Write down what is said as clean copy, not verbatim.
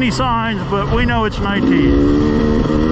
any signs, but we know it's 19.